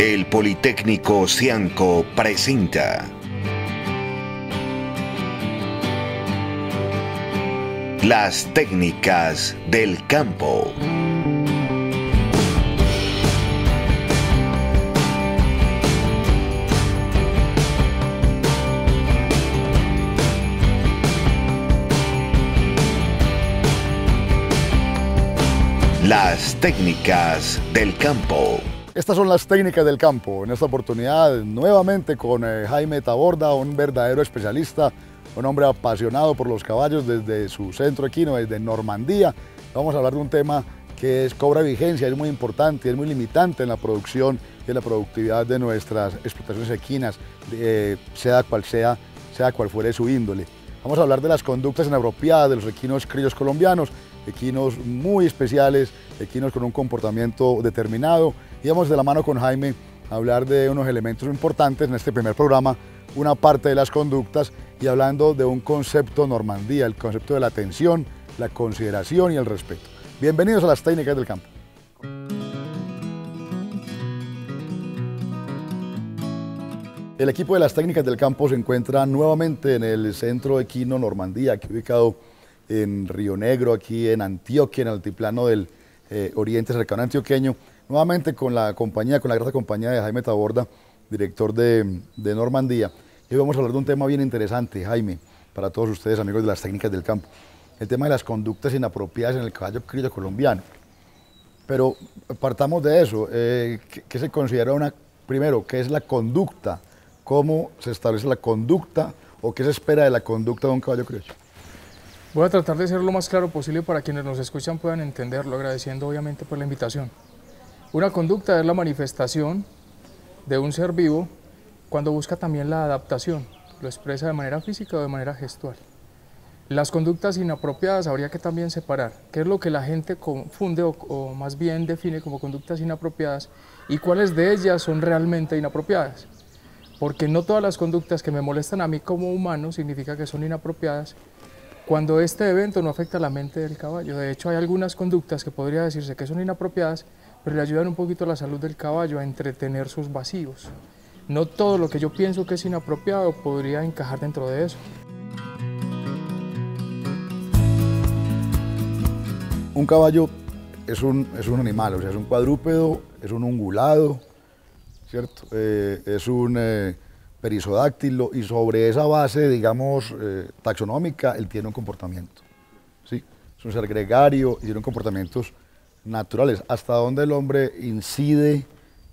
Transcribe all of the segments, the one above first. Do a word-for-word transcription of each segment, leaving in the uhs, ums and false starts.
El Politécnico CIANDCO presenta las técnicas del campo. Las técnicas del campo. Estas son las técnicas del campo. En esta oportunidad nuevamente con eh, Jaime Taborda, un verdadero especialista, un hombre apasionado por los caballos desde su centro equino, desde Normandía. Vamos a hablar de un tema que es, cobra vigencia, es muy importante, es muy limitante en la producción y en la productividad de nuestras explotaciones equinas, eh, sea cual sea, sea cual fuere su índole. Vamos a hablar de las conductas inapropiadas de los equinos criollos colombianos, equinos muy especiales, equinos con un comportamiento determinado. Y vamos de la mano con Jaime a hablar de unos elementos importantes en este primer programa, una parte de las conductas y hablando de un concepto Normandía, el concepto de la atención, la consideración y el respeto. Bienvenidos a las técnicas del campo. El equipo de las técnicas del campo se encuentra nuevamente en el Centro Equino Normandía, aquí ubicado en Río Negro, aquí en Antioquia, en el altiplano del eh, oriente cercano antioqueño, nuevamente con la compañía, con la grata compañía de Jaime Taborda, director de, de Normandía. Y hoy vamos a hablar de un tema bien interesante, Jaime, para todos ustedes, amigos de las técnicas del campo, el tema de las conductas inapropiadas en el caballo criollo colombiano. Pero partamos de eso, eh, ¿qué, qué se considera una, primero, qué es la conducta? ¿Cómo se establece la conducta o qué se espera de la conducta de un caballo criollo? Voy a tratar de ser lo más claro posible para quienes nos escuchan puedan entenderlo, agradeciendo obviamente por la invitación. Una conducta es la manifestación de un ser vivo cuando busca también la adaptación, lo expresa de manera física o de manera gestual. Las conductas inapropiadas habría que también separar, qué es lo que la gente confunde o, o más bien define como conductas inapropiadas y cuáles de ellas son realmente inapropiadas. Porque no todas las conductas que me molestan a mí como humano significa que son inapropiadas, cuando este evento no afecta la mente del caballo. De hecho, hay algunas conductas que podría decirse que son inapropiadas, pero le ayudan un poquito a la salud del caballo, a entretener sus vacíos. No todo lo que yo pienso que es inapropiado podría encajar dentro de eso. Un caballo es un, es un animal, o sea, es un cuadrúpedo, es un ungulado, ¿cierto? Eh, es un... Eh, perisodáctilo, y sobre esa base, digamos, eh, taxonómica, él tiene un comportamiento, ¿sí? Es un ser gregario y tiene comportamientos naturales. Hasta donde el hombre incide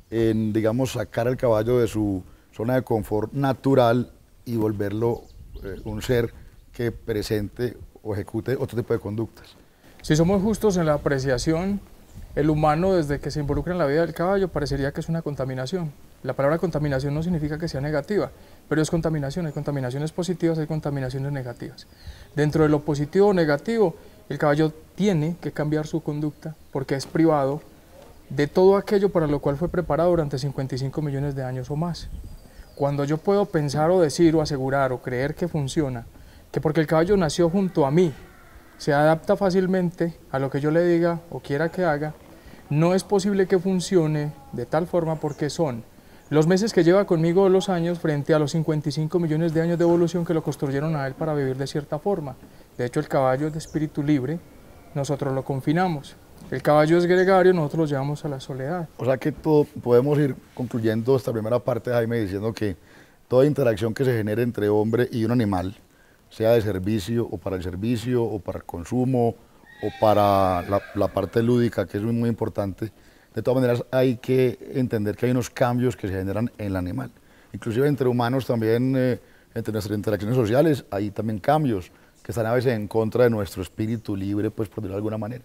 en, digamos, sacar al caballo de su zona de confort natural y volverlo eh, un ser que presente o ejecute otro tipo de conductas. Si somos justos en la apreciación, el humano desde que se involucra en la vida del caballo parecería que es una contaminación. La palabra contaminación no significa que sea negativa, pero es contaminación, hay contaminaciones positivas, hay contaminaciones negativas. Dentro de lo positivo o negativo, el caballo tiene que cambiar su conducta porque es privado de todo aquello para lo cual fue preparado durante cincuenta y cinco millones de años o más. Cuando yo puedo pensar o decir o asegurar o creer que funciona, que porque el caballo nació junto a mí, se adapta fácilmente a lo que yo le diga o quiera que haga, no es posible que funcione de tal forma porque son los meses que lleva conmigo, los años, frente a los cincuenta y cinco millones de años de evolución que lo construyeron a él para vivir de cierta forma. De hecho, el caballo es de espíritu libre, nosotros lo confinamos. El caballo es gregario, nosotros lo llevamos a la soledad. O sea que todo, podemos ir concluyendo esta primera parte, Jaime, diciendo que toda interacción que se genere entre hombre y un animal, sea de servicio o para el servicio o para el consumo o para la, la parte lúdica, que es muy, muy importante. De todas maneras, hay que entender que hay unos cambios que se generan en el animal. Inclusive entre humanos también, eh, entre nuestras interacciones sociales, hay también cambios que están a veces en contra de nuestro espíritu libre, pues por decirlo de alguna manera.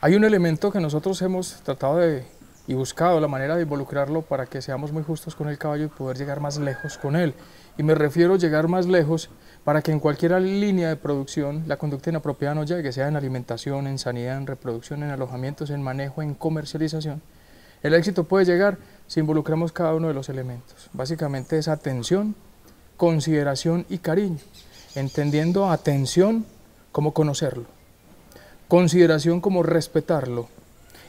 Hay un elemento que nosotros hemos tratado de, y buscado la manera de involucrarlo para que seamos muy justos con el caballo y poder llegar más lejos con él. Y me refiero a llegar más lejos para que en cualquier línea de producción la conducta inapropiada no llegue, sea en alimentación, en sanidad, en reproducción, en alojamientos, en manejo, en comercialización. El éxito puede llegar si involucramos cada uno de los elementos. Básicamente es atención, consideración y cariño, entendiendo atención como conocerlo, consideración como respetarlo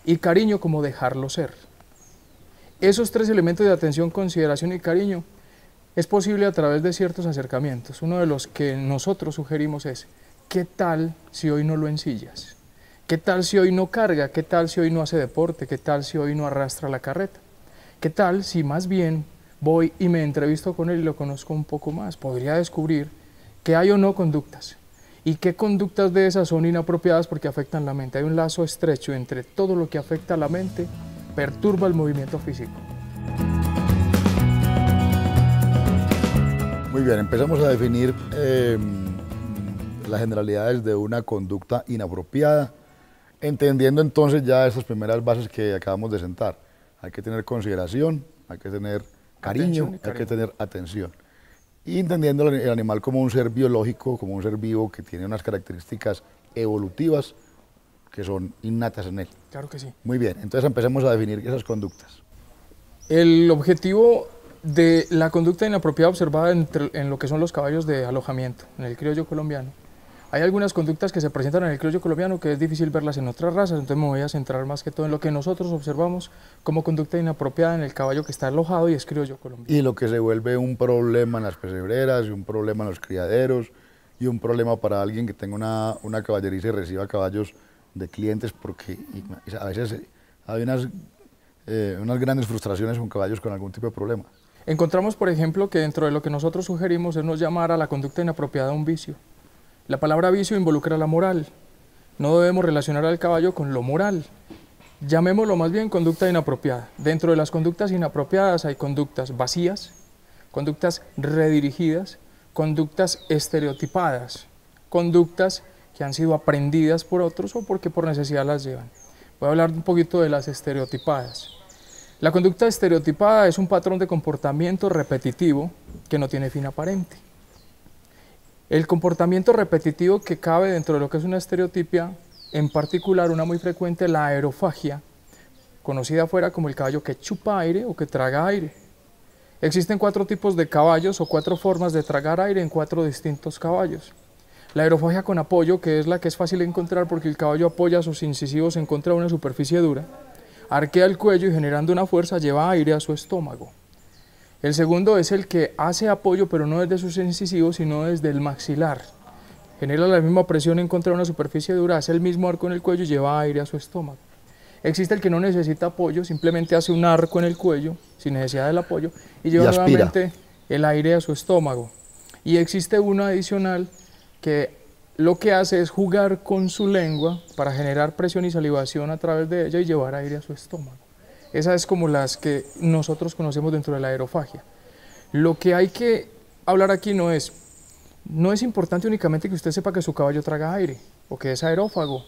y cariño como dejarlo ser. Esos tres elementos de atención, consideración y cariño es posible a través de ciertos acercamientos. Uno de los que nosotros sugerimos es, ¿qué tal si hoy no lo ensillas? ¿Qué tal si hoy no carga? ¿Qué tal si hoy no hace deporte? ¿Qué tal si hoy no arrastra la carreta? ¿Qué tal si más bien voy y me entrevisto con él y lo conozco un poco más? Podría descubrir que hay o no conductas y qué conductas de esas son inapropiadas porque afectan la mente. Hay un lazo estrecho entre todo lo que afecta a la mente perturba el movimiento físico. Muy bien, empezamos a definir eh, las generalidades de una conducta inapropiada, entendiendo entonces ya esas primeras bases que acabamos de sentar. Hay que tener consideración, hay que tener cariño, cariño. hay que tener atención. Y entendiendo el animal como un ser biológico, como un ser vivo que tiene unas características evolutivas que son innatas en él. Claro que sí. Muy bien, entonces empecemos a definir esas conductas. El objetivo de la conducta inapropiada observada entre, en lo que son los caballos de alojamiento, en el criollo colombiano. Hay algunas conductas que se presentan en el criollo colombiano que es difícil verlas en otras razas, entonces me voy a centrar más que todo en lo que nosotros observamos como conducta inapropiada en el caballo que está alojado y es criollo colombiano. Y lo que se vuelve un problema en las pesebreras, y un problema en los criaderos, y un problema para alguien que tenga una, una caballeriza y reciba caballos de clientes, porque a veces hay unas, eh, unas grandes frustraciones con caballos con algún tipo de problema. Encontramos, por ejemplo, que dentro de lo que nosotros sugerimos es no llamar a la conducta inapropiada un vicio. La palabra vicio involucra la moral. No debemos relacionar al caballo con lo moral. Llamémoslo más bien conducta inapropiada. Dentro de las conductas inapropiadas hay conductas vacías, conductas redirigidas, conductas estereotipadas, conductas que han sido aprendidas por otros o porque por necesidad las llevan. Voy a hablar un poquito de las estereotipadas. La conducta estereotipada es un patrón de comportamiento repetitivo que no tiene fin aparente. El comportamiento repetitivo que cabe dentro de lo que es una estereotipia, en particular una muy frecuente, la aerofagia, conocida afuera como el caballo que chupa aire o que traga aire. Existen cuatro tipos de caballos o cuatro formas de tragar aire en cuatro distintos caballos. La aerofagia con apoyo, que es la que es fácil de encontrar porque el caballo apoya sus incisivos en contra de una superficie dura, arquea el cuello y generando una fuerza lleva aire a su estómago. El segundo es el que hace apoyo, pero no desde sus incisivos, sino desde el maxilar. Genera la misma presión en contra de una superficie dura, hace el mismo arco en el cuello y lleva aire a su estómago. Existe el que no necesita apoyo, simplemente hace un arco en el cuello, sin necesidad del apoyo, y lleva y nuevamente el aire a su estómago. Y existe uno adicional que lo que hace es jugar con su lengua para generar presión y salivación a través de ella y llevar aire a su estómago. Esa es como las que nosotros conocemos dentro de la aerofagia. Lo que hay que hablar aquí no es, no es importante únicamente que usted sepa que su caballo traga aire o que es aerófago.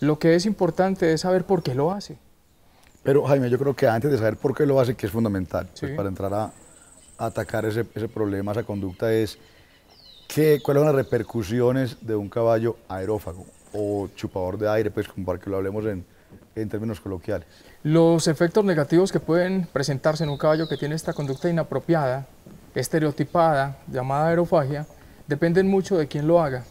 Lo que es importante es saber por qué lo hace. Pero Jaime, yo creo que antes de saber por qué lo hace, que es fundamental, sí, pues para entrar a, a atacar ese, ese problema, esa conducta es... ¿Qué, ¿Cuáles son las repercusiones de un caballo aerófago o chupador de aire, pues como para que lo hablemos en, en términos coloquiales? Los efectos negativos que pueden presentarse en un caballo que tiene esta conducta inapropiada, estereotipada, llamada aerofagia, dependen mucho de quién lo haga.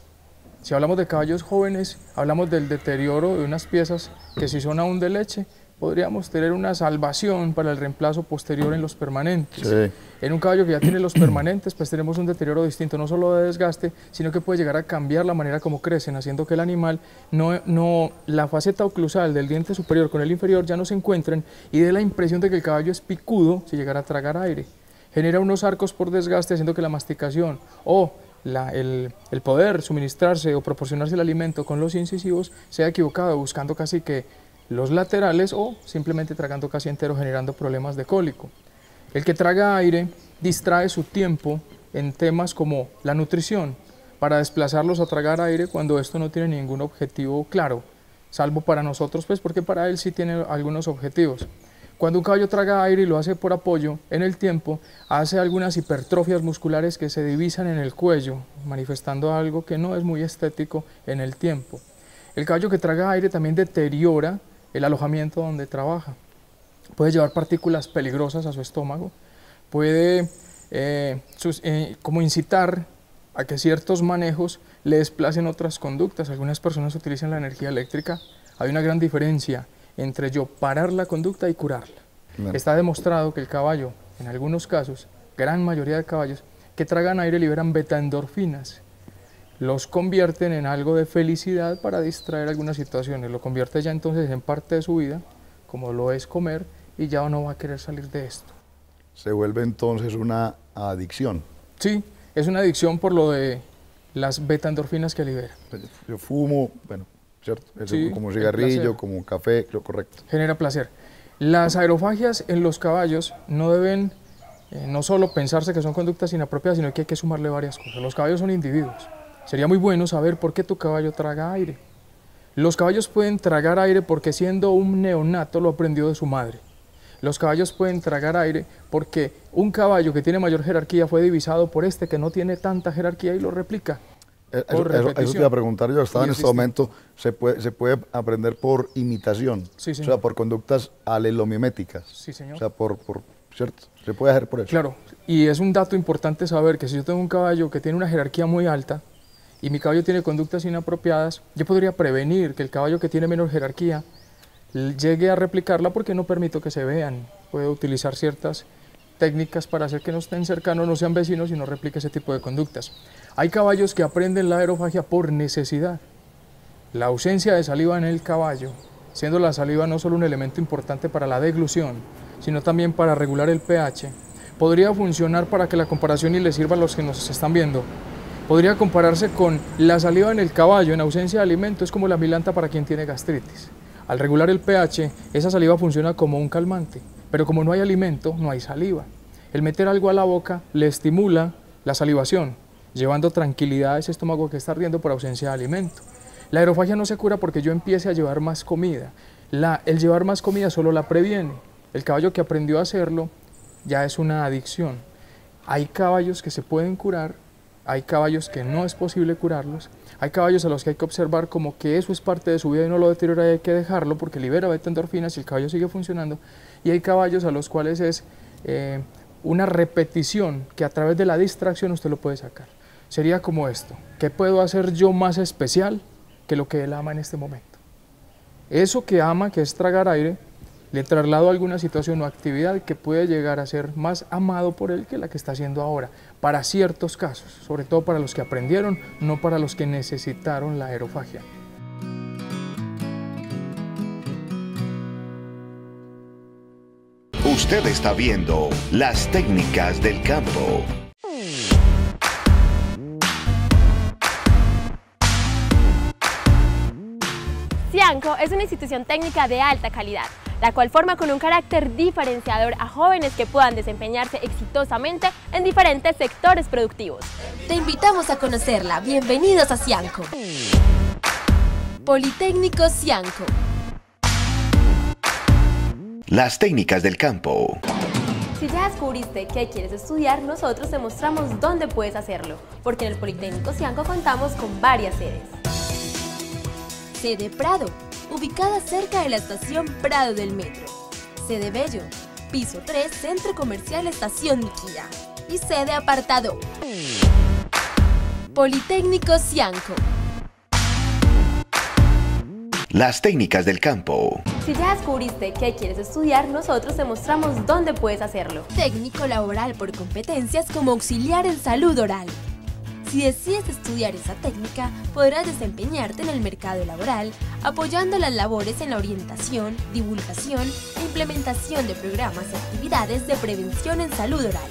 Si hablamos de caballos jóvenes, hablamos del deterioro de unas piezas que si son aún de leche, podríamos tener una salvación para el reemplazo posterior en los permanentes. Sí. En un caballo que ya tiene los permanentes, pues tenemos un deterioro distinto, no solo de desgaste, sino que puede llegar a cambiar la manera como crecen, haciendo que el animal, no, no, la faceta oclusal del diente superior con el inferior ya no se encuentren y dé la impresión de que el caballo es picudo si llegara a tragar aire. Genera unos arcos por desgaste, haciendo que la masticación o la, el, el poder suministrarse o proporcionarse el alimento con los incisivos sea equivocado, buscando casi que los laterales o simplemente tragando casi entero, generando problemas de cólico. El que traga aire distrae su tiempo en temas como la nutrición para desplazarlos a tragar aire cuando esto no tiene ningún objetivo claro, salvo para nosotros, pues porque para él sí tiene algunos objetivos. Cuando un caballo traga aire y lo hace por apoyo en el tiempo, hace algunas hipertrofias musculares que se divisan en el cuello, manifestando algo que no es muy estético en el tiempo. El caballo que traga aire también deteriora el alojamiento donde trabaja, puede llevar partículas peligrosas a su estómago, puede eh, sus, eh, como incitar a que ciertos manejos le desplacen otras conductas. Algunas personas utilizan la energía eléctrica, hay una gran diferencia entre yo parar la conducta y curarla. Bien. Está demostrado que el caballo, en algunos casos, gran mayoría de caballos, que tragan aire liberan betaendorfinas. Los convierten en algo de felicidad para distraer algunas situaciones. Lo convierte ya entonces en parte de su vida, como lo es comer, y ya no va a querer salir de esto. Se vuelve entonces una adicción. Sí, es una adicción por lo de las betaendorfinas que libera. Yo fumo, bueno, ¿cierto? Sí, como un cigarrillo, como un café, lo correcto. Genera placer. Las aerofagias en los caballos no deben eh, no solo pensarse que son conductas inapropiadas, sino que hay que sumarle varias cosas. Los caballos son individuos. Sería muy bueno saber por qué tu caballo traga aire. Los caballos pueden tragar aire porque siendo un neonato lo aprendió de su madre. Los caballos pueden tragar aire porque un caballo que tiene mayor jerarquía fue divisado por este que no tiene tanta jerarquía y lo replica. Eso, eso, eso te iba a preguntar yo, estaba en este momento, se puede, se puede aprender por imitación, sí, señor. O sea, por conductas alelomiméticas. Sí, señor. O sea, por, por, ¿cierto? Se puede hacer por eso. Claro, y es un dato importante saber que si yo tengo un caballo que tiene una jerarquía muy alta y mi caballo tiene conductas inapropiadas, yo podría prevenir que el caballo que tiene menor jerarquía llegue a replicarla porque no permito que se vean. Puedo utilizar ciertas técnicas para hacer que no estén cercanos, no sean vecinos y no replique ese tipo de conductas. Hay caballos que aprenden la aerofagia por necesidad. La ausencia de saliva en el caballo, siendo la saliva no solo un elemento importante para la deglución, sino también para regular el pH, podría funcionar para que la comparación y le sirva a los que nos están viendo. Podría compararse con la saliva en el caballo en ausencia de alimento, es como la milanta para quien tiene gastritis. Al regular el pH, esa saliva funciona como un calmante, pero como no hay alimento, no hay saliva. El meter algo a la boca le estimula la salivación, llevando tranquilidad a ese estómago que está ardiendo por ausencia de alimento. La aerofagia no se cura porque yo empiece a llevar más comida. La, el llevar más comida solo la previene. El caballo que aprendió a hacerlo ya es una adicción. Hay caballos que se pueden curar, hay caballos que no es posible curarlos. Hay caballos a los que hay que observar como que eso es parte de su vida y no lo deteriora y hay que dejarlo porque libera beta-endorfinas y el caballo sigue funcionando. Y hay caballos a los cuales es eh, una repetición que a través de la distracción usted lo puede sacar. Sería como esto, ¿qué puedo hacer yo más especial que lo que él ama en este momento? Eso que ama, que es tragar aire, le traslado a alguna situación o actividad que puede llegar a ser más amado por él que la que está haciendo ahora, para ciertos casos, sobre todo para los que aprendieron, no para los que necesitaron la aerofagia. Usted está viendo las técnicas del campo. CIANDCO es una institución técnica de alta calidad, la cual forma con un carácter diferenciador a jóvenes que puedan desempeñarse exitosamente en diferentes sectores productivos. Te invitamos a conocerla. Bienvenidos a CIANDCO. Politécnico CIANDCO. Las técnicas del campo. Si ya descubriste qué quieres estudiar, nosotros te mostramos dónde puedes hacerlo, porque en el Politécnico CIANDCO contamos con varias sedes. Sede Prado, ubicada cerca de la estación Prado del Metro. Sede Bello, piso tres, Centro Comercial Estación Niquía. Y sede Apartado. Politécnico CIANDCO. Las técnicas del campo. Si ya descubriste qué quieres estudiar, nosotros te mostramos dónde puedes hacerlo. Técnico laboral por competencias como auxiliar en salud oral. Si decides estudiar esa técnica, podrás desempeñarte en el mercado laboral, apoyando las labores en la orientación, divulgación e implementación de programas y actividades de prevención en salud oral.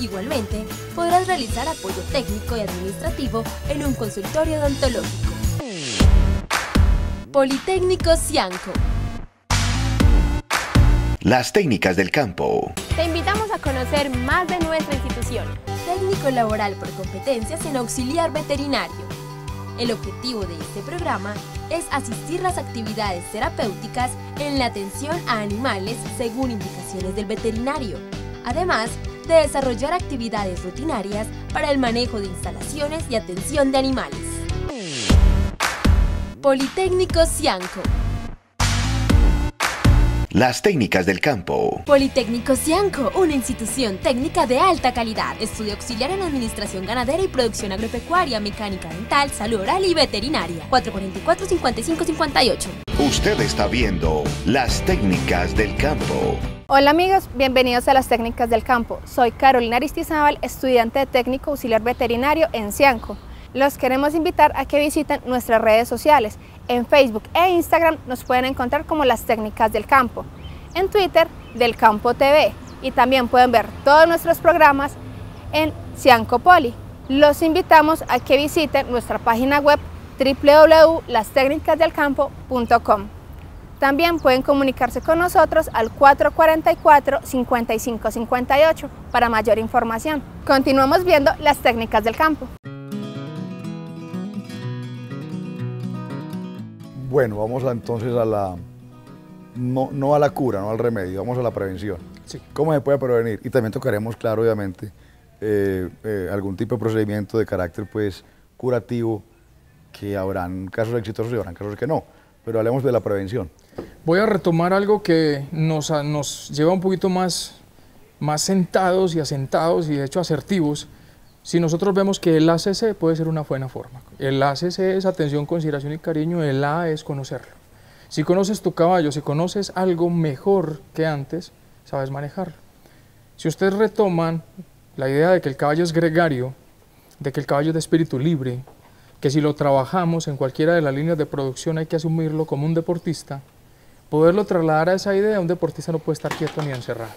Igualmente, podrás realizar apoyo técnico y administrativo en un consultorio odontológico. Politécnico CIANDCO. Las técnicas del campo. Te invitamos a conocer más de nuestra institución. Técnico laboral por competencias en auxiliar veterinario. El objetivo de este programa es asistir las actividades terapéuticas en la atención a animales según indicaciones del veterinario, además de desarrollar actividades rutinarias para el manejo de instalaciones y atención de animales. Politécnico CIANDCO. Las técnicas del campo. Politécnico CIANDCO, una institución técnica de alta calidad. Estudio auxiliar en administración ganadera y producción agropecuaria, mecánica dental, salud oral y veterinaria. cuatrocientos cuarenta y cuatro, cincuenta y cinco, cincuenta y ocho. Usted está viendo Las Técnicas del Campo. Hola amigos, bienvenidos a Las Técnicas del Campo. Soy Carolina Aristizábal, estudiante de técnico auxiliar veterinario en CIANDCO. Los queremos invitar a que visiten nuestras redes sociales. En Facebook e Instagram nos pueden encontrar como Las Técnicas del Campo. En Twitter, Del Campo T V. Y también pueden ver todos nuestros programas en CIANDCO Poli. Los invitamos a que visiten nuestra página web doble u doble u doble u punto las técnicas del campo punto com. También pueden comunicarse con nosotros al cuatro cuatro cuatro, cinco cinco cinco ocho para mayor información. Continuamos viendo las técnicas del campo. Bueno, vamos entonces a la... No, no a la cura, no al remedio, vamos a la prevención. Sí. ¿Cómo se puede prevenir? Y también tocaremos, claro, obviamente, eh, eh, algún tipo de procedimiento de carácter pues curativo, que habrán casos exitosos y habrán casos que no, pero hablemos de la prevención. Voy a retomar algo que nos, a, nos lleva un poquito más, más sentados y asentados y de hecho asertivos. Si nosotros vemos que el A C C puede ser una buena forma. El A C C es atención, consideración y cariño, el A es conocerlo. Si conoces tu caballo, si conoces algo mejor que antes, sabes manejarlo. Si ustedes retoman la idea de que el caballo es gregario, de que el caballo es de espíritu libre, que si lo trabajamos en cualquiera de las líneas de producción hay que asumirlo como un deportista, poderlo trasladar a esa idea, un deportista no puede estar quieto ni encerrado.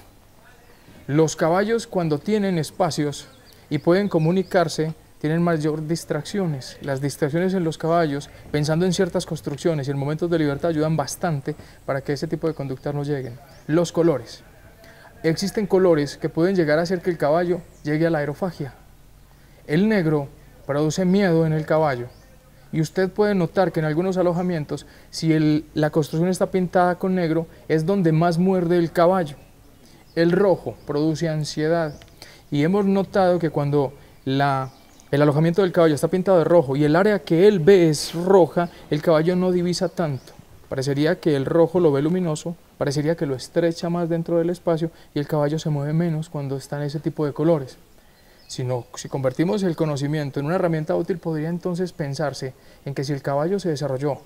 Los caballos cuando tienen espacios y pueden comunicarse, tienen mayor distracciones. Las distracciones en los caballos, pensando en ciertas construcciones y en momentos de libertad, ayudan bastante para que ese tipo de conductas no lleguen. Los colores. Existen colores que pueden llegar a hacer que el caballo llegue a la aerofagia. El negro produce miedo en el caballo y usted puede notar que en algunos alojamientos, si el, la construcción está pintada con negro, es donde más muerde el caballo. El rojo produce ansiedad y hemos notado que cuando la, el alojamiento del caballo está pintado de rojo y el área que él ve es roja, el caballo no divisa tanto. Parecería que el rojo lo ve luminoso, parecería que lo estrecha más dentro del espacio y el caballo se mueve menos cuando está en ese tipo de colores. Si, no, si convertimos el conocimiento en una herramienta útil, podría entonces pensarse en que si el caballo se desarrolló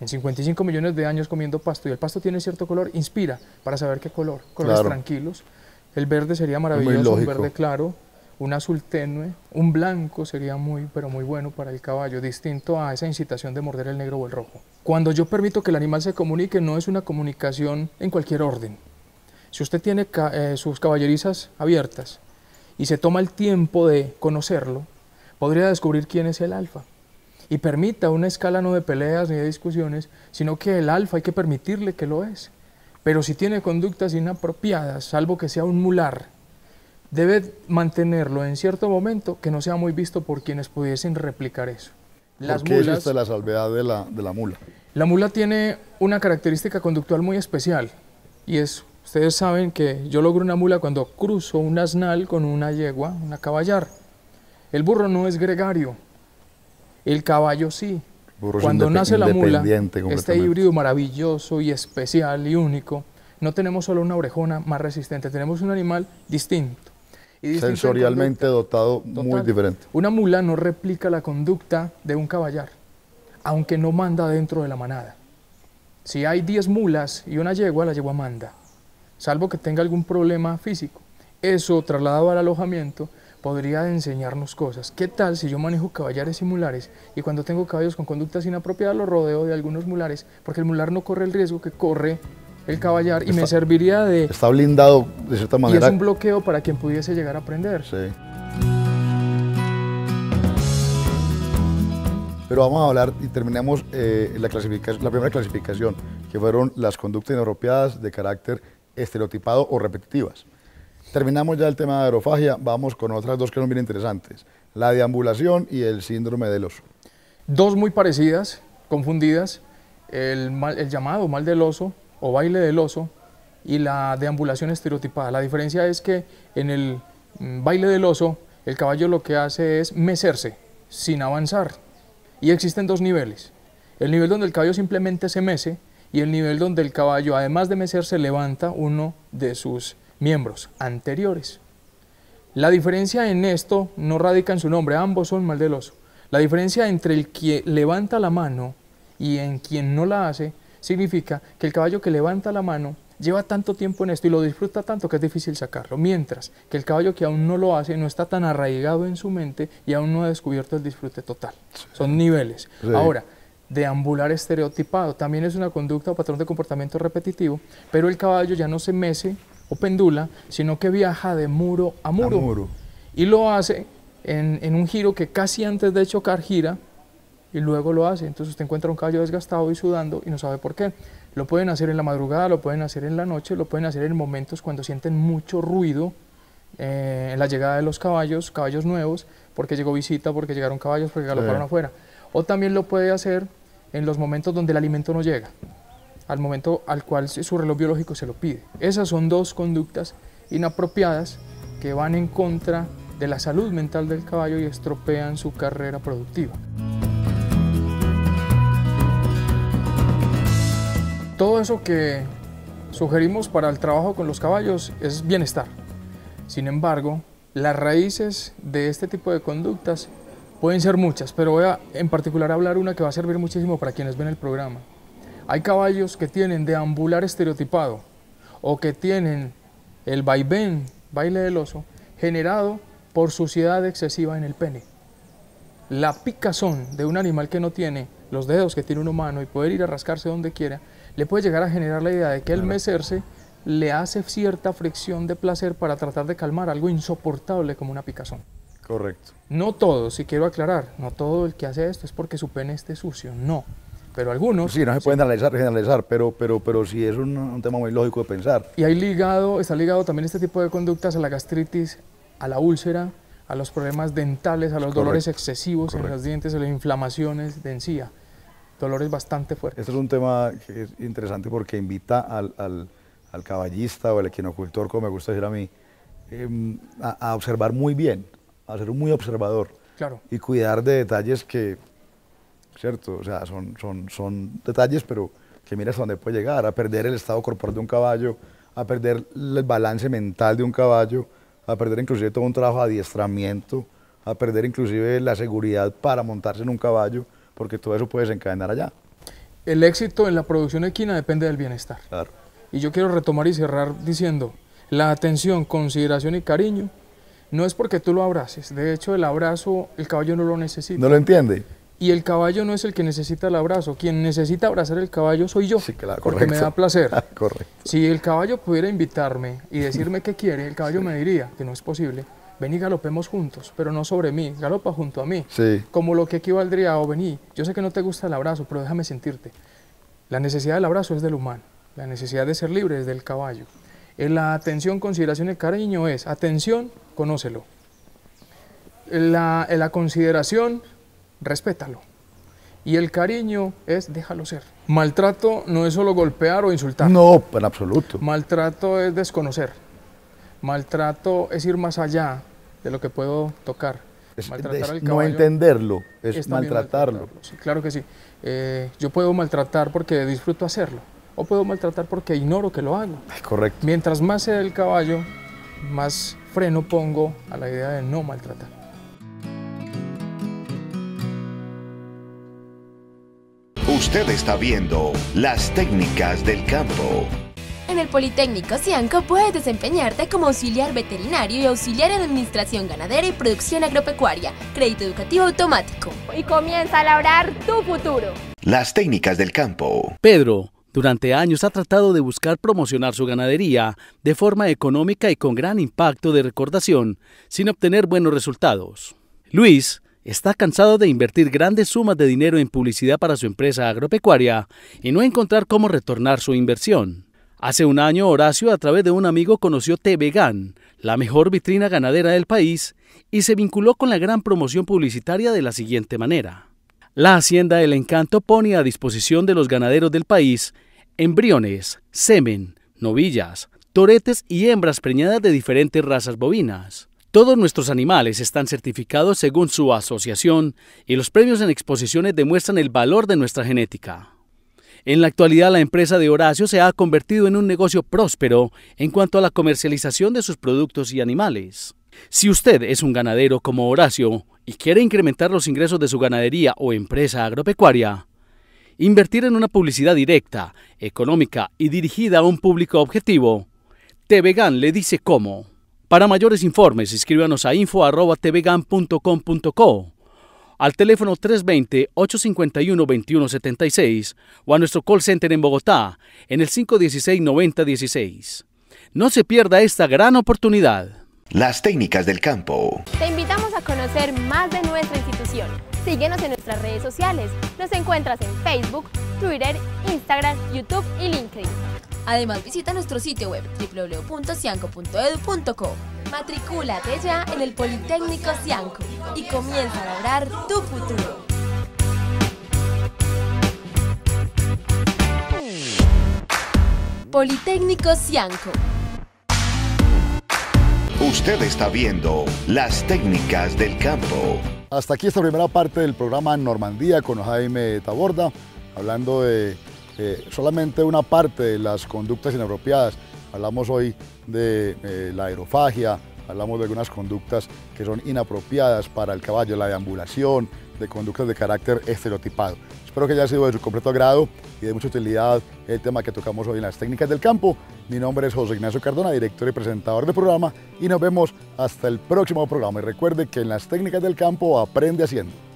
en cincuenta y cinco millones de años comiendo pasto y el pasto tiene cierto color, inspira para saber qué color, colores claro. Tranquilos, el verde sería maravilloso, un verde claro, un azul tenue, un blanco sería muy, pero muy bueno para el caballo, distinto a esa incitación de morder el negro o el rojo. Cuando yo permito que el animal se comunique, no es una comunicación en cualquier orden. Si usted tiene eh, sus caballerizas abiertas, y se toma el tiempo de conocerlo, podría descubrir quién es el alfa. Y permita una escala no de peleas ni de discusiones, sino que el alfa hay que permitirle que lo es. Pero si tiene conductas inapropiadas, salvo que sea un mular, debe mantenerlo en cierto momento que no sea muy visto por quienes pudiesen replicar eso. Las ¿Por qué mulas, es la salvedad de la, de la mula? La mula tiene una característica conductual muy especial y es... Ustedes saben que yo logro una mula cuando cruzo un asnal con una yegua, una caballar. El burro no es gregario, el caballo sí. Burro cuando nace la mula, este híbrido maravilloso y especial y único, no tenemos solo una orejona más resistente, tenemos un animal distinto. Y distinto sensorialmente dotado total, muy diferente. Una mula no replica la conducta de un caballar, aunque no manda dentro de la manada. Si hay diez mulas y una yegua, la yegua manda. Salvo que tenga algún problema físico. Eso, trasladado al alojamiento, podría enseñarnos cosas. ¿Qué tal si yo manejo caballares y mulares y cuando tengo caballos con conductas inapropiadas los rodeo de algunos mulares? Porque el mular no corre el riesgo que corre el caballar y está, me serviría de... Está blindado de cierta manera. Y es un bloqueo para quien pudiese llegar a aprender. Sí. Pero vamos a hablar y terminamos eh, la, la primera clasificación, que fueron las conductas inapropiadas de carácter estereotipado o repetitivas. Terminamos ya el tema de aerofagia, vamos con otras dos que son bien interesantes, la deambulación y el síndrome del oso. Dos muy parecidas, confundidas, el, mal, el llamado mal del oso o baile del oso y la deambulación estereotipada. La diferencia es que en el baile del oso el caballo lo que hace es mecerse sin avanzar y existen dos niveles, el nivel donde el caballo simplemente se mece y el nivel donde el caballo, además de mecerse, levanta uno de sus miembros anteriores. La diferencia en esto no radica en su nombre, ambos son mal del oso. La diferencia entre el que levanta la mano y en quien no la hace significa que el caballo que levanta la mano lleva tanto tiempo en esto y lo disfruta tanto que es difícil sacarlo, mientras que el caballo que aún no lo hace no está tan arraigado en su mente y aún no ha descubierto el disfrute total. Sí. Son niveles. Sí. Ahora, deambular estereotipado también es una conducta o patrón de comportamiento repetitivo, pero el caballo ya no se mece o pendula, sino que viaja de muro a muro, a muro. Y lo hace en, en un giro que casi antes de chocar gira y luego lo hace. Entonces usted encuentra un caballo desgastado y sudando y no sabe por qué. Lo pueden hacer en la madrugada, lo pueden hacer en la noche, lo pueden hacer en momentos cuando sienten mucho ruido eh, en la llegada de los caballos, caballos nuevos, porque llegó visita, porque llegaron caballos, porque galoparon sí. afuera. O también lo puede hacer en los momentos donde el alimento no llega, al momento al cual su reloj biológico se lo pide. Esas son dos conductas inapropiadas que van en contra de la salud mental del caballo y estropean su carrera productiva. Todo eso que sugerimos para el trabajo con los caballos es bienestar. Sin embargo, las raíces de este tipo de conductas pueden ser muchas, pero voy a en particular hablar una que va a servir muchísimo para quienes ven el programa. Hay caballos que tienen deambular estereotipado o que tienen el vaivén, baile del oso, generado por suciedad excesiva en el pene. La picazón de un animal que no tiene los dedos que tiene un humano y poder ir a rascarse donde quiera, le puede llegar a generar la idea de que el mecerse le hace cierta fricción de placer para tratar de calmar algo insoportable como una picazón. Correcto. No todo, si quiero aclarar, no todo el que hace esto es porque su pene esté sucio, no. Pero algunos... Sí, no se sí. pueden analizar, generalizar, pero, pero, pero sí es un, un tema muy lógico de pensar. Y ahí ligado, está ligado también este tipo de conductas a la gastritis, a la úlcera, a los problemas dentales, a los Correcto. dolores excesivos Correcto. en los dientes, a las inflamaciones de encía. Dolores bastante fuertes. Este es un tema que es interesante porque invita al, al, al caballista o al equinocultor, como me gusta decir a mí, eh, a, a observar muy bien, a ser muy observador claro. y cuidar de detalles que, cierto, o sea, son, son, son detalles, pero que mira hasta dónde puede llegar, a perder el estado corporal de un caballo, a perder el balance mental de un caballo, a perder inclusive todo un trabajo de adiestramiento, a perder inclusive la seguridad para montarse en un caballo, porque todo eso puede desencadenar allá. El éxito en la producción equina depende del bienestar. Claro. Y yo quiero retomar y cerrar diciendo, la atención, consideración y cariño no es porque tú lo abraces. De hecho, el abrazo, el caballo no lo necesita. No lo entiende. Y el caballo no es el que necesita el abrazo. Quien necesita abrazar el caballo soy yo, sí, claro, porque me da placer. Correcto. Si el caballo pudiera invitarme y decirme qué quiere, el caballo sí. me diría que no es posible. Vení, galopemos juntos, pero no sobre mí, galopa junto a mí. Sí. Como lo que equivaldría, o vení, yo sé que no te gusta el abrazo, pero déjame sentirte. La necesidad del abrazo es del humano, la necesidad de ser libre es del caballo. La atención, consideración y cariño es, atención, conócelo. La, la consideración, respétalo. Y el cariño es déjalo ser. Maltrato no es solo golpear o insultar. No, en absoluto. Maltrato es desconocer. Maltrato es ir más allá de lo que puedo tocar. Es, maltratar es, al caballo, no entenderlo, es, es maltratarlo. maltratarlo. Sí, claro que sí. Eh, yo puedo maltratar porque disfruto hacerlo, o puedo maltratar porque ignoro que lo hago. Ay, correcto. Mientras más sea el caballo, más freno pongo a la idea de no maltratar. Usted está viendo las técnicas del campo. En el Politécnico CIANDCO puedes desempeñarte como auxiliar veterinario y auxiliar en administración ganadera y producción agropecuaria, crédito educativo automático. Y comienza a labrar tu futuro. Las técnicas del campo. Pedro, durante años ha tratado de buscar promocionar su ganadería de forma económica y con gran impacto de recordación, sin obtener buenos resultados. Luis está cansado de invertir grandes sumas de dinero en publicidad para su empresa agropecuaria y no encontrar cómo retornar su inversión. Hace un año, Horacio, a través de un amigo, conoció T V Gan, la mejor vitrina ganadera del país, y se vinculó con la gran promoción publicitaria de la siguiente manera. La Hacienda El Encanto pone a disposición de los ganaderos del país embriones, semen, novillas, toretes y hembras preñadas de diferentes razas bovinas. Todos nuestros animales están certificados según su asociación y los premios en exposiciones demuestran el valor de nuestra genética. En la actualidad, la empresa de Horacio se ha convertido en un negocio próspero en cuanto a la comercialización de sus productos y animales. Si usted es un ganadero como Horacio y quiere incrementar los ingresos de su ganadería o empresa agropecuaria, Invertir en una publicidad directa, económica y dirigida a un público objetivo. T V Gan le dice cómo. Para mayores informes, escríbanos a info arroba tv gan punto com punto co, al teléfono tres dos cero, ocho cinco uno, dos uno siete seis o a nuestro call center en Bogotá en el cinco uno seis, nueve cero uno seis. No se pierda esta gran oportunidad. Las técnicas del campo. Te invitamos a conocer más de nuestra institución. Síguenos en nuestras redes sociales. Nos encuentras en Facebook, Twitter, Instagram, YouTube y LinkedIn. Además, visita nuestro sitio web doble u doble u doble u punto cianco punto edu punto co. Matricúlate ya en el Politécnico CIANDCO y comienza a labrar tu futuro. Politécnico CIANDCO. Usted está viendo las técnicas del campo. Hasta aquí esta primera parte del programa Normandía con Jaime Taborda, hablando de eh, solamente una parte de las conductas inapropiadas. Hablamos hoy de eh, la aerofagia, hablamos de algunas conductas que son inapropiadas para el caballo, la deambulación, de conductas de carácter estereotipado. Espero que haya sido de su completo agrado y de mucha utilidad el tema que tocamos hoy en las técnicas del campo. Mi nombre es José Ignacio Cardona, director y presentador del programa, y nos vemos hasta el próximo programa. Y recuerde que en las técnicas del campo aprende haciendo.